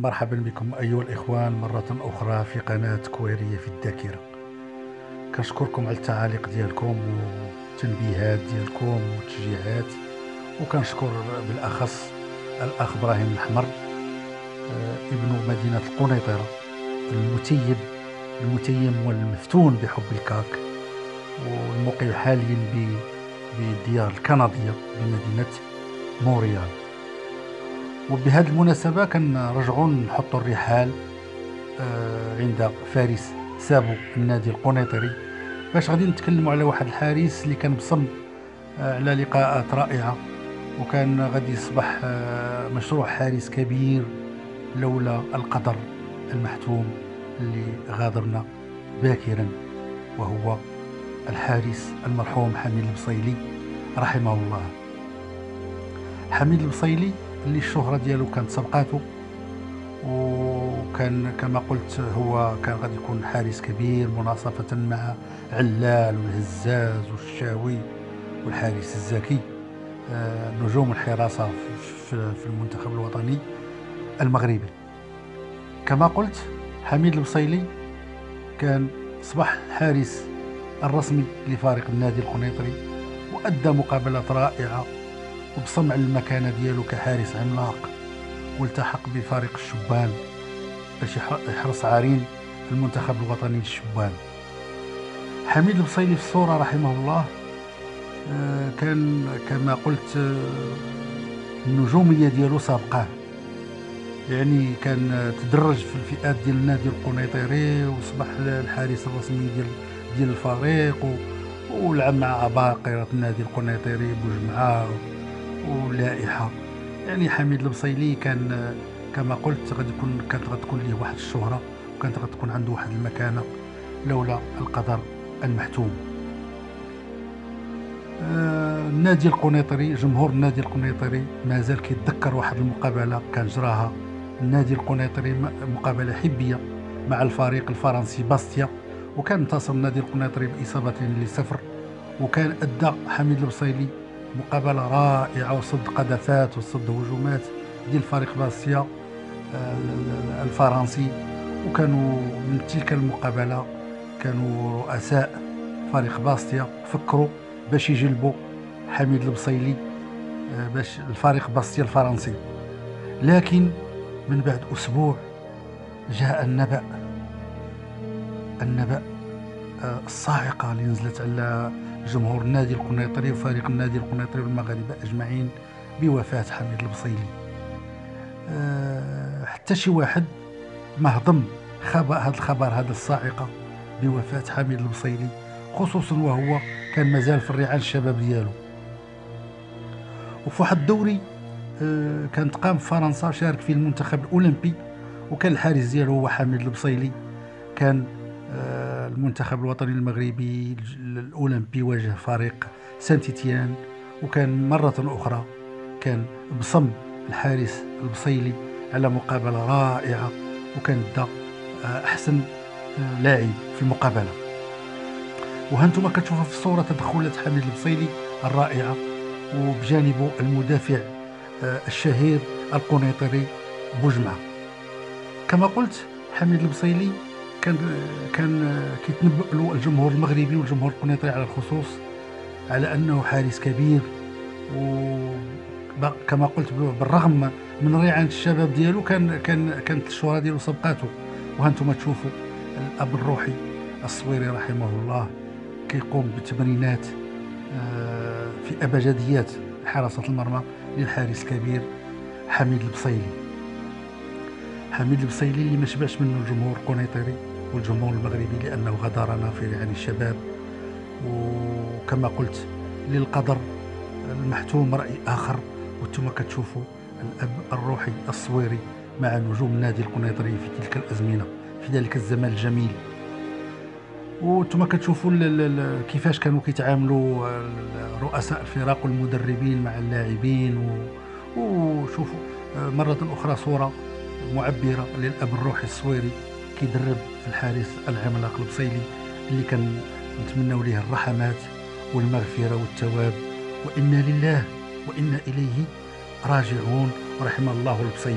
مرحبا بكم أيها الإخوان مرة أخرى في قناة كويرية في الذاكرة. كنشكركم على التعاليق ديالكم والتنبيهات ديالكم والتشجيعات، وكنشكر بالأخص الأخ إبراهيم الأحمر ابن مدينة القنيطرة المتيم والمفتون بحب الكاك، والمقيم حاليا بالديار الكندية بمدينة موريال. وبهذه المناسبة كنرجعوا نحطوا الرحال عند فارس سابو النادي القنيطري، باش غادي نتكلموا على واحد الحارس اللي كان بصم على لقاءات رائعة، وكان غادي يصبح مشروع حارس كبير لولا القدر المحتوم اللي غادرنا باكرا، وهو الحارس المرحوم حميد البصايلي رحمه الله. حميد البصايلي اللي الشهرة ديالو كانت سبقاته، وكان كما قلت هو كان غادي يكون حارس كبير مناصفة مع علال والهزاز والشاوي والحارس الزكي، نجوم الحراسة في المنتخب الوطني المغربي. كما قلت حميد البصايلي كان أصبح الحارس الرسمي لفريق النادي القنيطري، وأدى مقابلات رائعة وبصمع المكانة ديالو كحارس عملاق، والتحق بفريق الشبان باش يحرص عرين المنتخب الوطني للشبان. حميد البصايلي في الصورة رحمه الله كان كما قلت النجومية ديالو سابقاه، يعني كان تدرج في الفئات ديال النادي القنيطري وصبح الحارس الرسمي ديال الفريق، ولعب مع عباقرة النادي القنيطري بوجمع واللائحة. يعني حميد البصايلي كان كما قلت كانت غتكون ليه واحد الشهرة، وكانت غتكون عنده واحد المكانة لولا القدر المحتوم. النادي القنيطري، جمهور النادي القنيطري مازال كيتذكر واحد المقابلة كان جراها النادي القنيطري، مقابلة حبية مع الفريق الفرنسي باستيا، وكان انتصر النادي القنيطري بإصابة 2-0، وكان أدى حميد البصايلي مقابلة رائعة وصد قذفات وصد هجومات ديال فريق باستيا الفرنسي، وكانوا من تلك المقابلة كانوا رؤساء فريق باستيا فكروا باش يجلبوا حميد البصايلي باش الفريق باستيا الفرنسي. لكن من بعد أسبوع جاء النبأ الصاعقة اللي نزلت على جمهور النادي القنيطري وفريق النادي القنيطري والمغاربة أجمعين بوفاة حميد البصايلي. حتى شي واحد ما هضم هذا الخبر هذا الصاعقة بوفاة حميد البصايلي، خصوصا وهو كان مازال في الريعان الشباب ديالو. وفي واحد الدوري كان تقام في فرنسا شارك فيه المنتخب الأولمبي، وكان الحارس ديالو هو حميد البصايلي. كان المنتخب الوطني المغربي الأولمبي واجه فريق سان تيتيان، وكان مرة أخرى كان بصم الحارس البصايلي على مقابلة رائعة، وكان دا أحسن لاعب في المقابلة. وهانتوما كتشوفوا في الصورة تدخلات حميد البصايلي الرائعة، وبجانبه المدافع الشهير القنيطري بوجمع. كما قلت حميد البصايلي كان كيتنبأ له الجمهور المغربي والجمهور القنيطري على الخصوص على انه حارس كبير، وكما قلت بالرغم من ريعان الشباب ديالو كانت الشهره ديالو سبقاته. وهانتوما تشوفوا الاب الروحي الصويري رحمه الله كيقوم بتمرينات في ابجديات حراسه المرمى للحارس الكبير حميد البصايلي. حميد البصايلي اللي ما شبعش منه الجمهور القنيطري والجمهور المغربي، لأنه غادرنا في ريعان الشباب، وكما قلت للقدر المحتوم رأي آخر. وانتم كتشوفوا الأب الروحي الصويري مع نجوم النادي القنيطري في تلك الأزمنة في ذلك الزمان الجميل. وانتم كتشوفوا كيفاش كانوا كيتعاملوا رؤساء الفرق والمدربين مع اللاعبين. وشوفوا مرة أخرى صورة معبرة للأب الروحي الصويري كيدرب في الحارس العملاق البصايلي، اللي كان نتمناو ليه الرحمات والمغفرة والتواب، وإنا لله وإنا إليه راجعون. ورحم الله البصايلي.